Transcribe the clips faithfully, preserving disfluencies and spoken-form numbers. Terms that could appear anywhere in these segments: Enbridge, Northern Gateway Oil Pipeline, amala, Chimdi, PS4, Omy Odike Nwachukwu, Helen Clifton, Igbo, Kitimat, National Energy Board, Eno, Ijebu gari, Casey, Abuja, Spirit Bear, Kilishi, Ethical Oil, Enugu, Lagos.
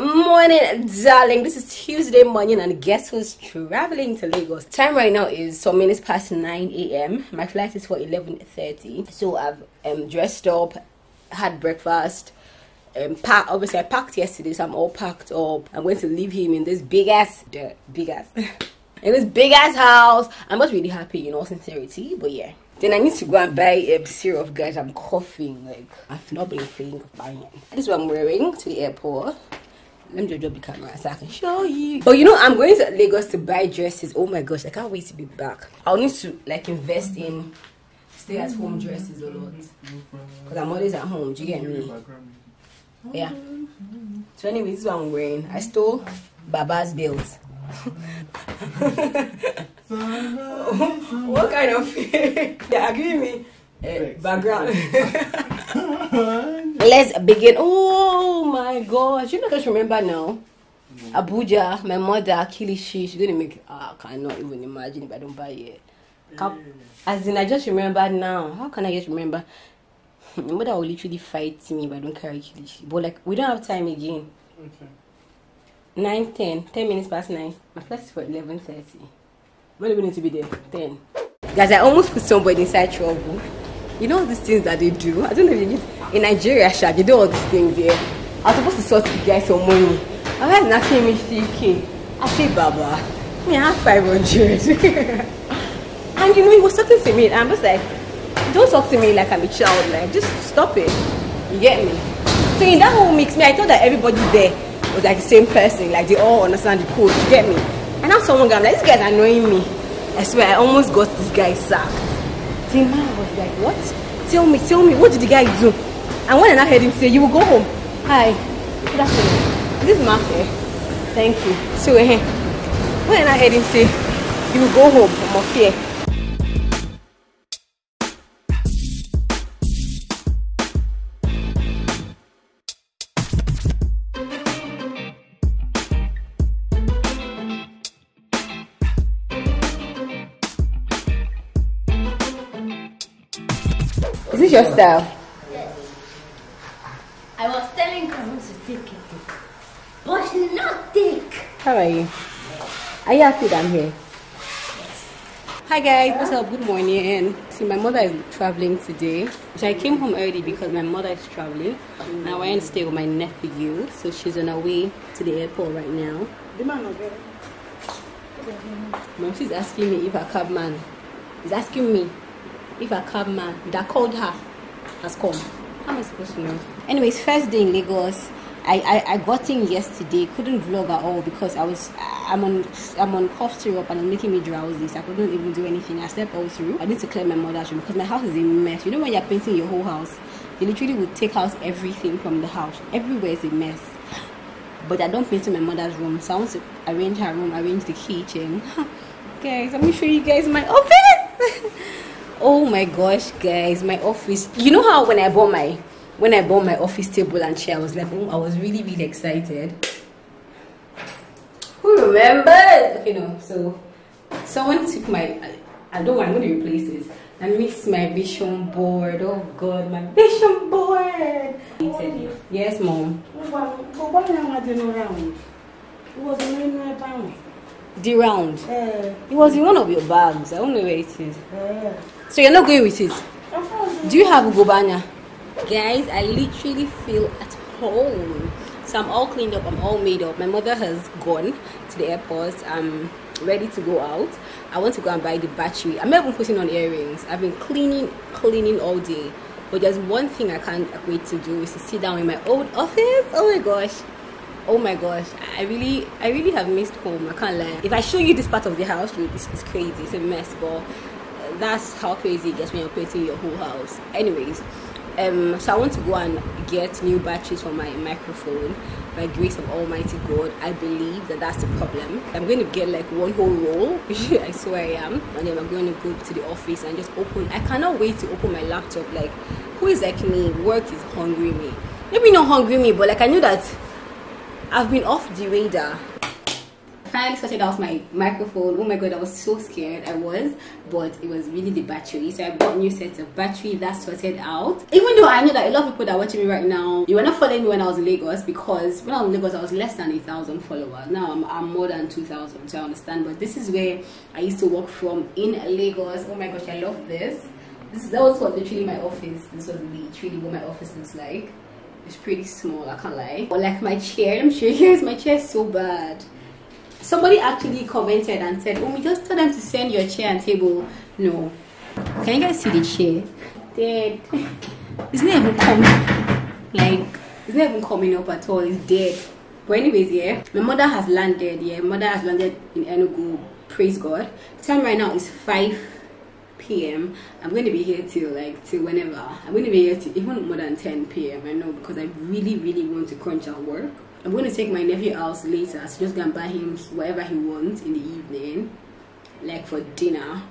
Morning, darling. This is Tuesday morning, and guess who's traveling to Lagos? Time right now is some minutes past nine A M My flight is for eleven thirty, so I've um, dressed up, had breakfast. Um, pack, obviously, I packed yesterday, so I'm all packed up. I'm going to leave him in this big ass, dirt, big ass, in this big ass house. I'm not really happy, in all sincerity, but yeah. Then I need to go and buy a syrup, guys. I'm coughing. Like, I've not been feeling fine. This is what I'm wearing to the airport. Let me drop the camera so I can show you. But you know, I'm going to Lagos to buy dresses. Oh my gosh, I can't wait to be back. I'll need to like invest in stay at home dresses a lot, because I'm always at home. Do you get me? Yeah. So anyway, this is what I'm wearing. I stole Baba's belt. What kind of they are giving me uh, background. Let's begin. Oh my gosh, you know, just remember now, Abuja, my mother, Kilishi, she's gonna make uh, I cannot even imagine if I don't buy it. How, as in, I just remember now. How can I just remember? My mother will literally fight me if I don't carry Kilishi. But like, we don't have time again. Okay. Nine ten. Ten minutes past nine. My flight is for eleven thirty. When do we need to be there? Ten. Guys, I almost put somebody inside trouble. You know all these things that they do. I don't know if you get in Nigeria, Sha, they do all these things there. I was supposed to sort the guy some money. I had nothing in fifty K. I said, Baba, I have five hundred. And you know, he was talking to me, and I'm just like, don't talk to me like I'm a child, like just stop it. You get me? So in that whole mix, me, I thought that everybody there was like the same person, like they all understand the code, you get me? And now someone got, I'm like, this guy's annoying me. I swear, I almost got this guy sacked. The man was like, what? Tell me, tell me, what did the guy do? And when I heard him say, you will go home. Hi, good afternoon. Is this Mark here? Thank you. So, uh, when I heard him say, you will go home, I'm off here. Is this your style? Yes. I was telling Kamu to take it, but she not take. How are you? Are you happy that I'm here? Yes. Hi guys, what's up? Good morning. And see, my mother is traveling today. So I came home early because my mother is traveling. Now I am staying with my nephew, so she's on her way to the airport right now. The man is there. Mom, she's asking me if a cabman is asking me. If a cabman that called her has come. How am I supposed to know? Anyways, first day in Lagos. I, I, I got in yesterday, couldn't vlog at all because I was I'm on I'm on cough syrup and it's making me drowsy, so I couldn't even do anything. I slept all through. I need to clear my mother's room because my house is a mess. You know, when you're painting your whole house, you literally would take out everything from the house. Everywhere is a mess. But I don't paint in my mother's room, so I want to arrange her room, arrange the kitchen. Guys, I'm gonna show you guys my office. Oh my gosh, guys, my office. You know how when I bought my when I bought my office table and chair, I was like, oh, I was really really excited. Who remembered? You know, so someone took my I don't want I'm gonna replace this. I missed my vision board. Oh god, my vision board. Oh, yes, mom. The round. Uh, it was in one of your bags. I don't know where it is. Uh, so you're not going with it? Do you have Ugobanya? Guys, I literally feel at home. So I'm all cleaned up. I'm all made up. My mother has gone to the airport. I'm ready to go out. I want to go and buy the battery. I'm not even putting on earrings. I've been cleaning, cleaning all day. But there's one thing I can't wait to do is to sit down in my old office. Oh my gosh. Oh my gosh, I really, I really have missed home. I can't lie. If I show you this part of the house, it's, it's crazy. It's a mess, but that's how crazy it gets when you're painting your whole house. Anyways, um, so I want to go and get new batteries for my microphone. By grace of Almighty God, I believe that that's the problem. I'm going to get like one whole roll. I swear I am. And then I'm going to go to the office and just open. I cannot wait to open my laptop. Like, who is like me? Work is hungry me. Maybe not hungry me, but like I knew that. I've been off the radar. finally sorted out my microphone. Oh my god, I was so scared, I was, but it was really the battery. So I bought new sets of battery that sorted out. Even though I know that a lot of people that are watching me right now, you were not following me when I was in Lagos, because when I was in Lagos I was less than a thousand followers. Now I'm, I'm more than two thousand, so I understand. But this is where I used to work from in Lagos. Oh my gosh, I love this. This that was literally my office. This was literally what my office looks like. It's pretty small, I can't lie. Or like my chair, I'm sure here's my chair so bad. Somebody actually commented and said, oh, we just told them to send your chair and table. No. Can you guys see the chair? Dead. It's not even coming. Like, it's not even coming up at all. It's dead. But anyways, yeah. My mother has landed, yeah. My mother has landed in Enugu. Praise God. The time right now is five P M I'm going to be here till like till whenever. I'm going to be here till even more than ten P M I know, because I really really want to crunch out work. I'm going to take my nephew out later, so just gonna buy him whatever he wants in the evening, like for dinner.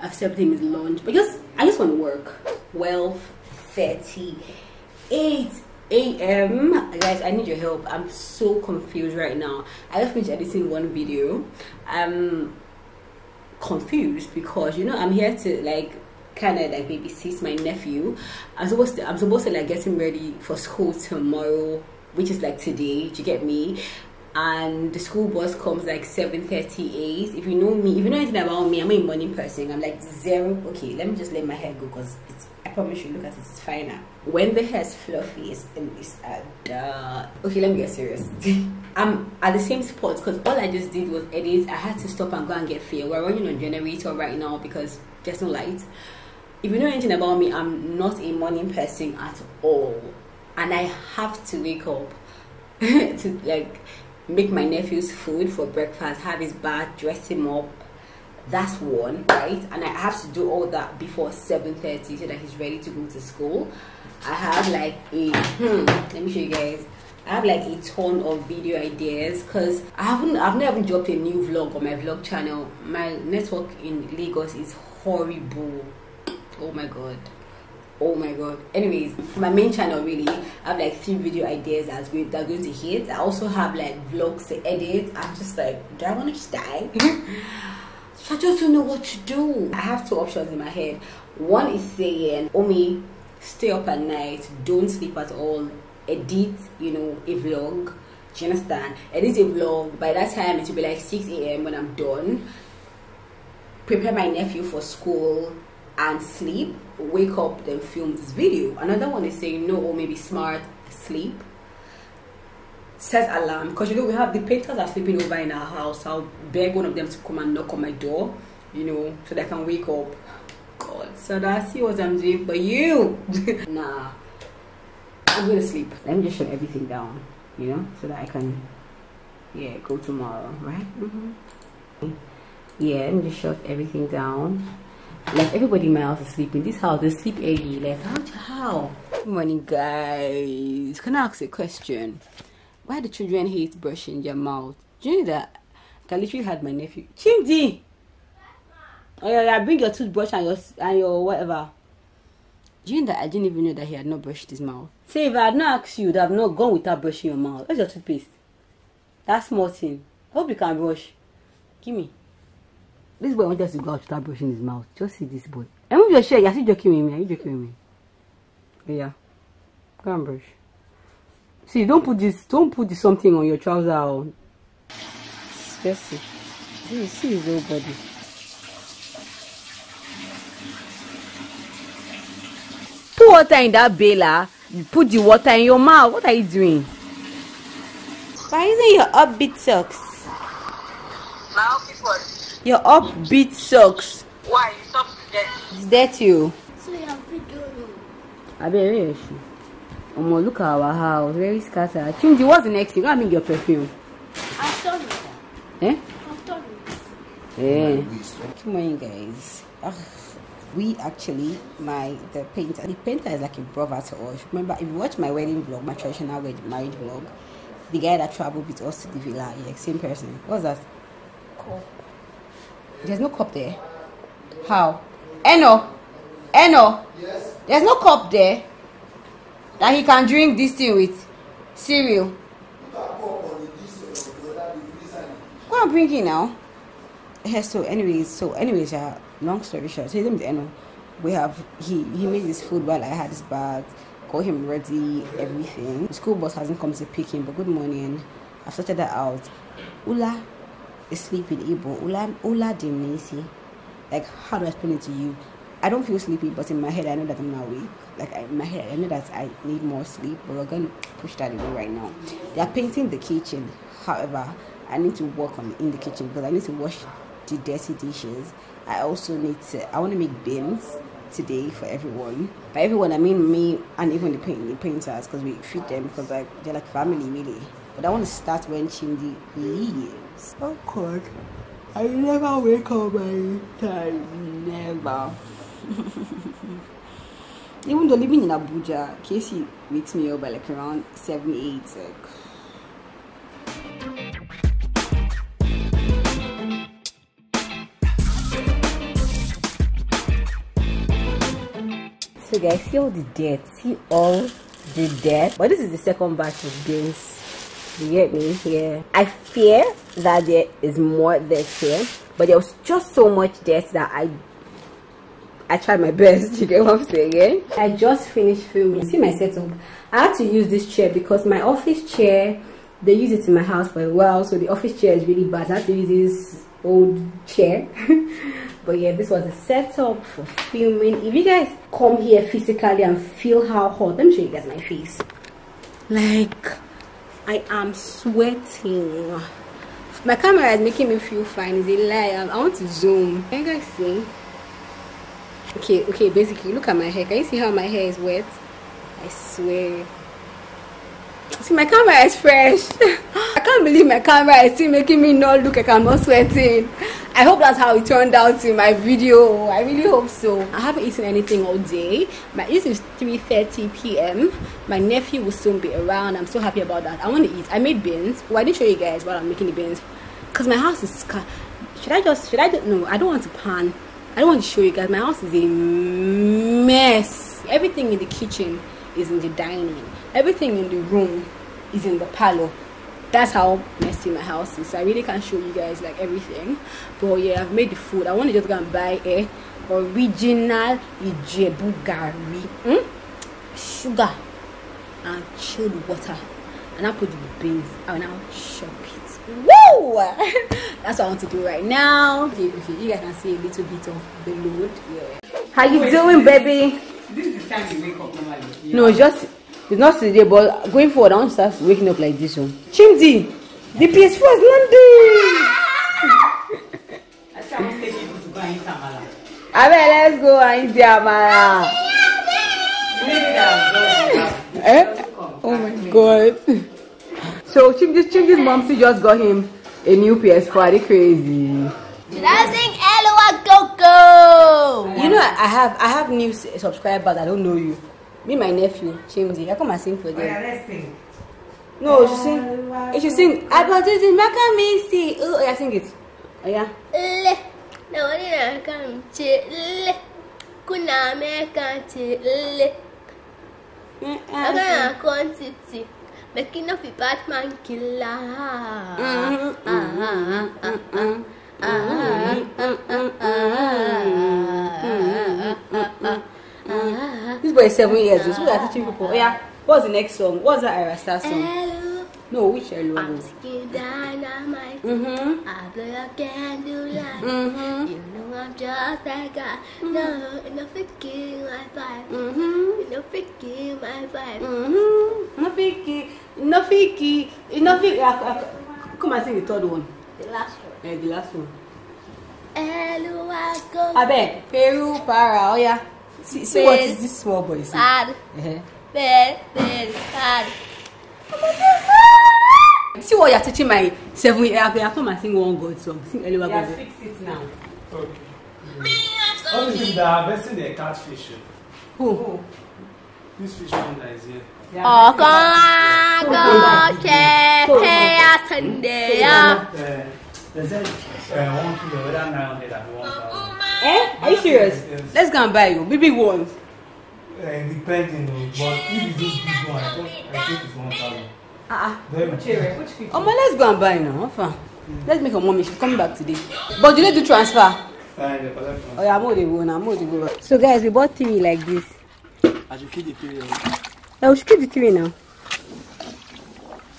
I've served him his lunch, but just I just want to work. twelve thirty-eight A M Guys, I need your help. I'm so confused right now. I just finished editing one video. um Confused because, you know, I'm here to like kind of like babysit my nephew. I'm supposed to I'm supposed to like get him ready for school tomorrow, which is like today. Do you get me? And the school bus comes like seven thirty-eight. If you know me, if you know anything about me, I'm a morning person. I'm like zero. Okay, let me just let my hair go, because it's, I promise you, look at it, it's finer when the hair's fluffy. It's in this and uh, okay, let me get serious. I'm at the same spot because all I just did was edit. I had to stop and go and get fuel. We're running on generator right now because there's no light. If you know anything about me, I'm not a morning person at all, and I have to wake up to like make my nephew's food for breakfast, have his bath, dress him up. That's one, right? And I have to do all that before seven thirty so that he's ready to go to school. I have like a hmm, let me show you guys. I have like a ton of video ideas, because I haven't I've never dropped a new vlog on my vlog channel. My network in Lagos is horrible. Oh my god. Oh my god. Anyways, my main channel really, I have like three video ideas that's going that's going to hit. I also have like vlogs to edit. I'm just like, do I wanna just die? So I just don't know what to do. I have two options in my head. One is saying, Omi, stay up at night, don't sleep at all, edit, you know, a vlog. Do you understand? Edit a vlog. By that time, it will be like six A M when I'm done. Prepare my nephew for school and sleep. Wake up, then film this video. Another one is saying, no, or maybe smart, sleep. Set alarm, because you know we have the painters are sleeping over in our house. I'll beg one of them to come and knock on my door, you know, so that I can wake up. God, so that's what I'm doing for you. Nah, I'm gonna sleep. Let me just shut everything down, you know, so that I can, yeah, go tomorrow, right? Mm-hmm. Yeah, let me just shut everything down. Like, everybody in my house is sleeping. This house, they sleep early. Like, how? Good morning, guys. Can I ask a question? Why do children hate brushing their mouth? Do you know that? I literally had my nephew. Chimdi! Oh yeah, yeah, bring your toothbrush and your and your whatever. Do you know that I didn't even know that he had not brushed his mouth? Say, if I had not asked you, you would have not gone without brushing your mouth. Where's your toothpaste? That small thing. Hope you can brush. Gimme. This boy wanted us to go out without brushing his mouth. Just see this boy. And move your shirt. You're still joking with me. Are you joking with me? Yeah. Go and brush. See, don't put this, don't put this something on your trouser. On. Just see. You see his whole body. Put water in that baler. You put the water in your mouth. What are you doing? Why isn't your upbeat socks? My upbeat what? Your upbeat socks. Why? Your socks is dirty. It's dirty. So you have to do it. I be really sure. Omo, look at our house, very scattered. Chimdi, what's the next thing? Go and bring your perfume. I've done it. Eh? I've done it. Eh. Good morning, guys. Ugh. We actually, my the painter, the painter is like a brother to us. Remember, if you watch my wedding vlog, my traditional wedding marriage vlog, the guy that traveled with us to the villa, yeah, same person. What's that? Cup. There's no cup there. How? Eno. Eno. Yes. There's no cup there. That he can drink this thing with cereal. Go Go and bring it now. Yeah, so anyways, so anyways, yeah, long story short, so his name is Eno. We have he he made his food while I had his bag, got him ready, everything. The school bus hasn't come to pick him, but good morning. I've sorted that out. Ula is sleeping, Igbo. Ula Ula Dimnisi. Like, how do I explain it to you? I don't feel sleepy, but in my head I know that I'm not awake. Like I, in my head I know that I need more sleep, but we're gonna push that away right now. They are painting the kitchen. However, I need to work on in the kitchen because I need to wash the dirty dishes. I also need to I want to make bins today for everyone. By everyone I mean me and even the, paint, the painters, because we feed them, because like they're like family really. But I want to start when Chimdi leaves. Oh God, I never wake up my time, never. Even though living in Abuja, Casey wakes me up by like around seven, eight, like. So guys, see all the dirt, see all the dirt. But this is the second batch of beans. You get me here? I fear that there is more dirt here, but there was just so much dirt that I I tried my best. You get what I'm saying? Yeah? I just finished filming. See my setup. I had to use this chair because my office chair, they use it in my house for a while, so the office chair is really bad. I had to use this old chair. But yeah, this was a setup for filming. If you guys come here physically and feel how hot, let me show you guys my face. Like, I am sweating. My camera is making me feel fine. It's a lie. I want to zoom. Can you guys see? Okay, okay, basically, look at my hair. Can you see how my hair is wet? I swear. See, my camera is fresh. I can't believe my camera is still making me not look like I'm not sweating. I hope that's how it turned out in my video. I really hope so. I haven't eaten anything all day. My it is three thirty p m My nephew will soon be around. I'm so happy about that. I want to eat. I made beans. Well, I didn't show you guys while I'm making the beans, because my house is... Should I just... Should I just... No, I don't want to pan. I don't want to show you guys. My house is a mess. Everything in the kitchen is in the dining. Everything in the room is in the parlor. That's how messy my house is. So I really can't show you guys like everything. But yeah, I've made the food. I want to just go and buy a original Ijebu gari, mm? sugar and chilled water, and I put the beans and I'll chop it. Woo! That's what I want to do right now. Okay, okay, you guys can see a little bit of the load. Yeah. How you Wait, doing, baby? This is the time you wake up normally. Yeah. No, just it's not today, but going forward, I want to start waking up like this one. Chimdi, the P S four is Monday. I said I want to take people to go and eat amala. I mean, let's go and eat the amala. Eh? Oh my God. So Chimdi's Chimdi's mom just got him a new P S four. Are they crazy? Did I sing Hello Coco? You know I have I have new subscribers. I don't know you. Me and my nephew Chimdi. I come and sing for them. Oh yeah, let's sing. No, she sing. If you sing, I got this in Macamisi. Oh yeah, sing it. Oh yeah. No, I didn't come to Kuna Mekanti. I'm gonna quantity. Making of a Batman killer. This boy is seven years old. So we are teaching people. Oh yeah. What's the next song? What's the Arasta song? Hello. No, which hello? I'm skin dynamite. Mm-hmm. I blow your candlelight. Mm-hmm. You know I'm just that guy. No, no freaking my vibe. Mm-hmm. No freaking my vibe. Mm-hmm. No freaking. No freaky, no freaky. Come and sing the third one. The last one. Yeah, the last one. Hello, I go. I beg. Peru, para, oh yeah. See, see what is this small boy saying? Bad. Uh-huh. Bad, bad, bad. See what you're teaching my seven year old. I come and sing one God song. Sing Hello, I go. Fix it now. Okay. What is it that are harvesting the catfish? Who? This fish one that is here. Oh, go go check us in there. There's a one kilo, whether nine hundred and one thousand. Eh? Are you serious? Yes. Let's go and buy you. Big big ones. Uh, depending, but if you do big one, I think it's one thousand. Ah ah. Which area? Which people? Oh man, let's go and buy now. Huh? Let's make a mummy. She's coming back today. But do they do transfer? Fine, oh yeah, I'm all the go now. I'm all the go. So guys, we bought T V like this. I should keep the T V. Now we should keep the T V now.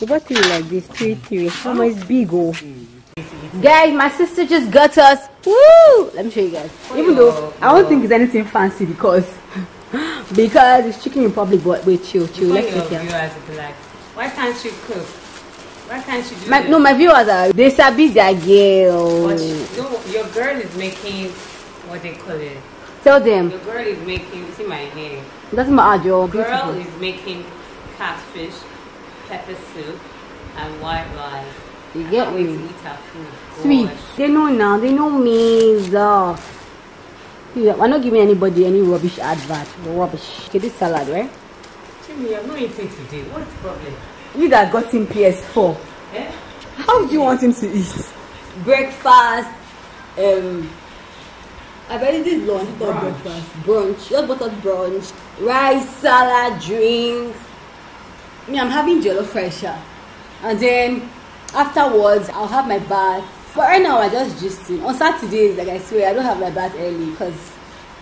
We bought T V like this. Three T V. How much is big, oh? Guys, my sister just got us. Woo! Let me show you guys. Even though I don't think it's anything fancy because because it's chicken in public. But wait, chill, chill. Let's see here. Why can't you cook? Why can't you do my, no, my viewers are, they sabi their girl. But you, no, your girl is making, what they call it. Tell them. Your girl is making, see my hair. That's my job. Girl beautiful. Is making catfish, pepper soup, and white rice. You get me. To eat her food. Sweet. Gosh. They know now. They know me. Love. Yeah, I'm not giving anybody any rubbish advert. Rubbish. Okay, this salad, right? Chimdi, I'm not eating today. What's the problem? You that got him P S four. Eh? How do you want him to eat? Breakfast. Um, I bet this lunch, not breakfast. Brunch. Just buttered brunch. Rice, salad, drinks. Me, I'm having jello fresher. And then afterwards, I'll have my bath. But right now, I just gisting. On Saturdays, like I swear, I don't have my bath early because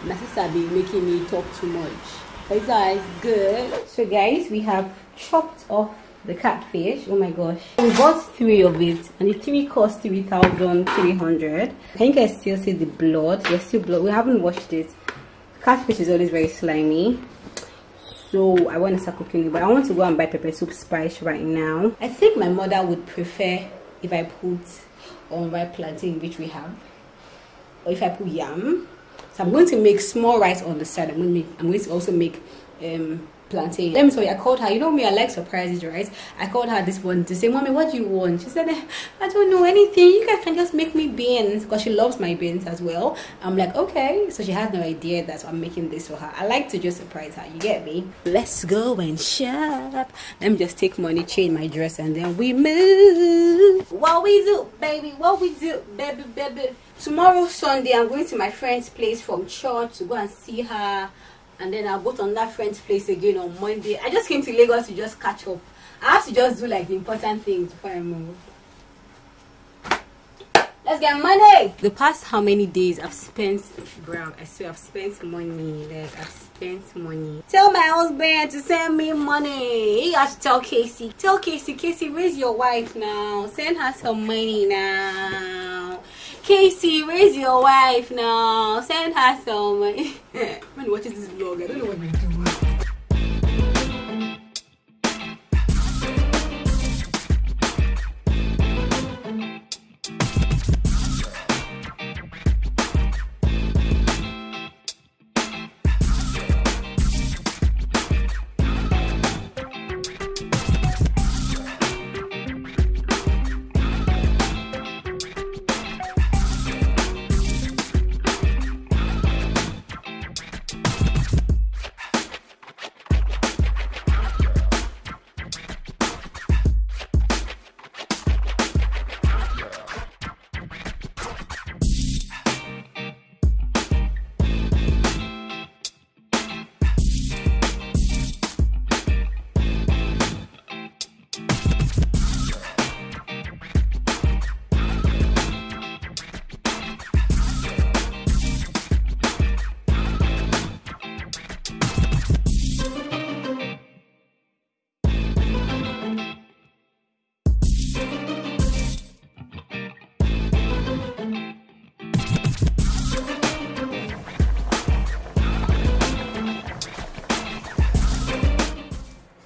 my sister be making me talk too much. It's guys, good. So guys, we have chopped off the catfish. Oh my gosh. We bought three of it and the three cost three thousand three hundred. Can you guys still see the blood? There's still blood. We haven't washed it. Catfish is always very slimy. So I want to start cooking it, but I want to go and buy pepper soup spice right now. I think my mother would prefer if I put on ripe plantain, which we have, or if I put yam. So I'm going to make small rice on the side. I'm going to make, I'm going to also make um plantain. Let me tell you, I called her. You know me, I like surprises, right? I called her this one to say, "Mommy, what do you want?" She said, "I don't know anything. You guys can just make me beans," because she loves my beans as well. I'm like, okay. So she has no idea that I'm making this for her. I like to just surprise her. You get me? Let's go and shop. Let me just take money, change my dress, and then we move. What we do, baby? What we do, baby, baby? Tomorrow, Sunday, I'm going to my friend's place from church to go and see her. And then I'll go to another friend's place again on Monday. I just came to Lagos to just catch up. I have to just do like the important things before I move. Let's get money! The past how many days I've spent, bro, I swear I've spent money. Like, I've spent money. Tell my husband to send me money. He has to tell Casey. Tell Casey, Casey, raise your wife now. Send her some money now. Casey, raise your wife now. Send her some money. Man watches this vlog. I don't know what we're doing.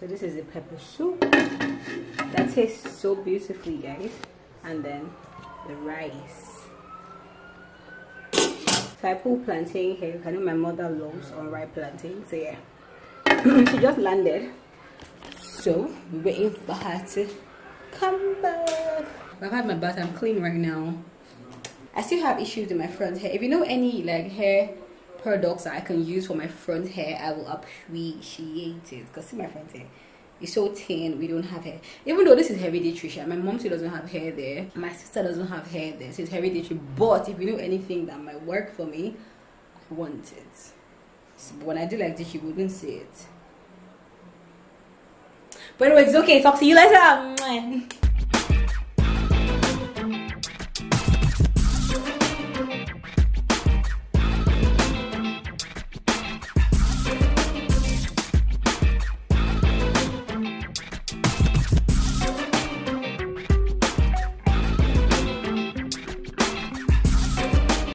This is the pepper soup that tastes so beautifully, guys, and then the rice. So I put plantain here. I know my mother loves unripe plantain, so yeah. She just landed, so we're waiting for her to come back. I've had my bath. I'm clean right now. I still have issues with my front hair. If you know any like hair products that I can use for my front hair, I will appreciate it, because see my front hair, it's so thin. We don't have hair, even though this is hereditary. My mom still doesn't have hair there, my sister doesn't have hair there, so it's hereditary. But if you know anything that might work for me, I want it. So when I do like this, you wouldn't see it. But anyway, it's okay. Talk to you later.